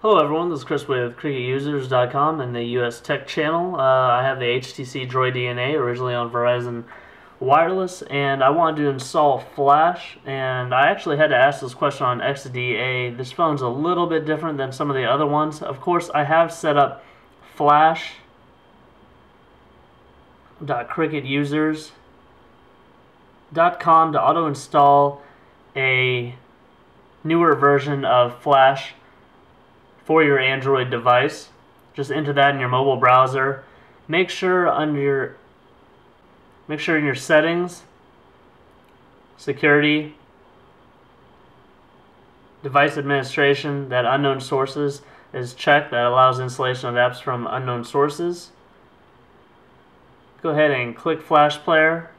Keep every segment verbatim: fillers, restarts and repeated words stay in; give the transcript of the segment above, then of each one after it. Hello everyone, this is Chris with Cricut Users dot com and the U S Tech Channel. Uh, I have the H T C Droid D N A, originally on Verizon Wireless, and I wanted to install Flash, and I actually had to ask this question on X D A. This phone's a little bit different than some of the other ones. Of course, I have set up Flash dot Cricut Users dot com to auto-install a newer version of Flash for your Android device. Just enter that in your mobile browser. Make sure under make sure in your settings, security, device administration, that unknown sources is checked. That allows installation of apps from unknown sources. Go ahead and click Flash Player,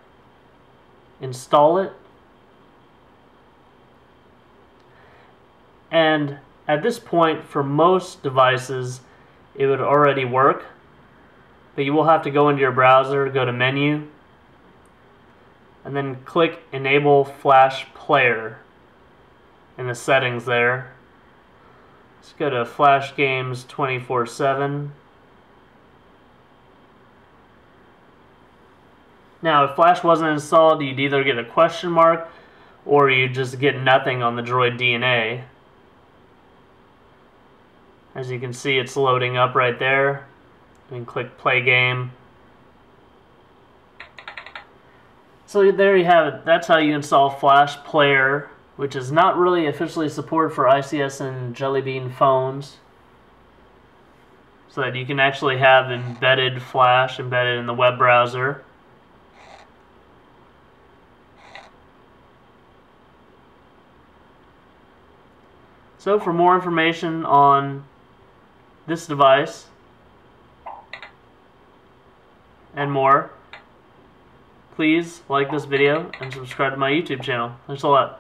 install it, and at this point, for most devices, it would already work, but you will have to go into your browser, go to Menu, and then click Enable Flash Player in the settings there. Let's go to Flash Games twenty-four seven. Now, if Flash wasn't installed, you'd either get a question mark or you'd just get nothing on the Droid D N A. As you can see, it's loading up right there. And click play game. So there you have it. That's how you install Flash Player, which is not really officially supported for I C S and Jelly Bean phones, so that you can actually have embedded Flash embedded in the web browser. So for more information on this device and more, please like this video and subscribe to my YouTube channel. Thanks a lot.